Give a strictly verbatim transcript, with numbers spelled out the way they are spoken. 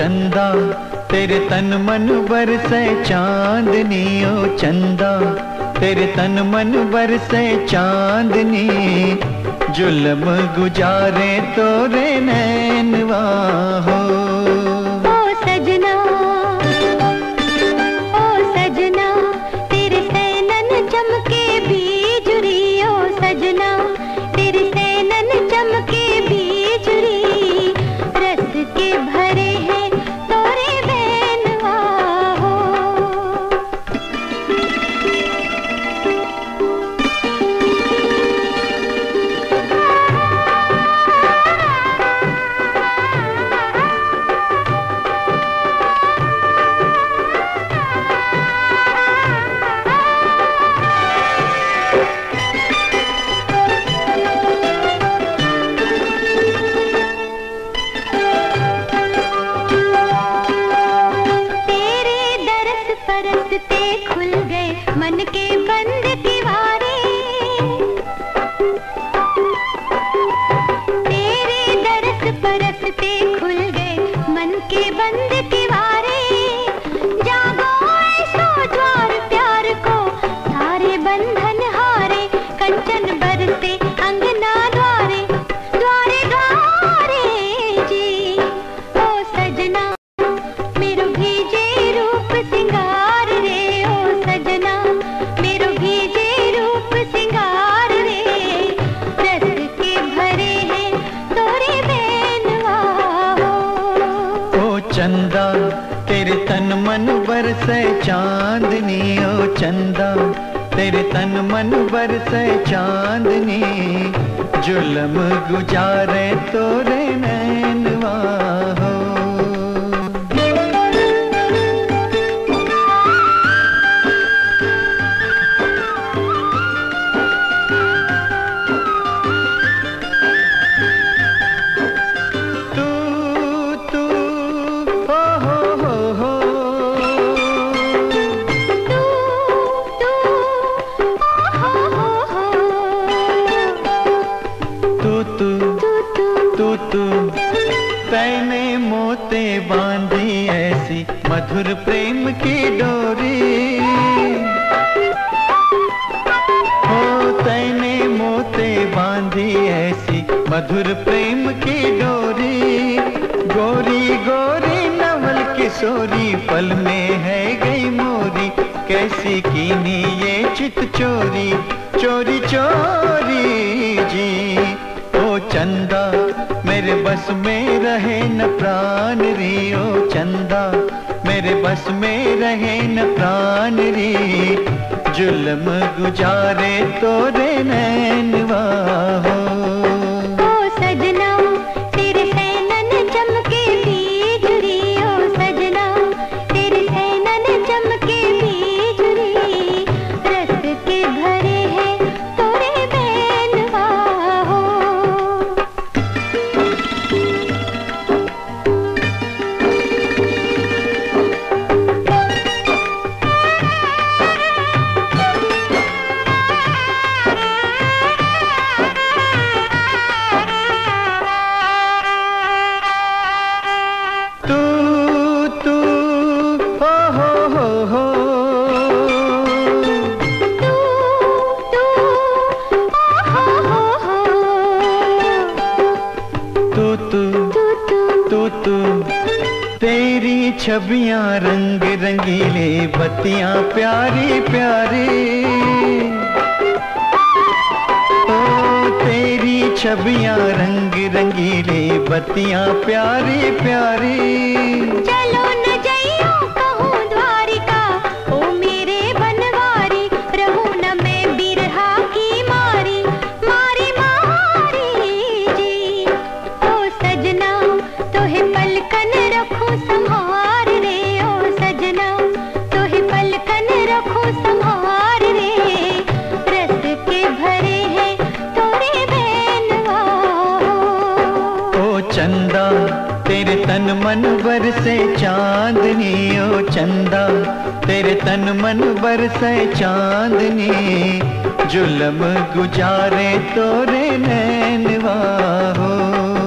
चंदा तेरे तन मन बरसे चांदनी, ओ चंदा तेरे तन मन बरसे चांदनी। जुल्म गुजारे तोरे नैनवा हो। जुल्म गुजारे तोरे नैनवा हो।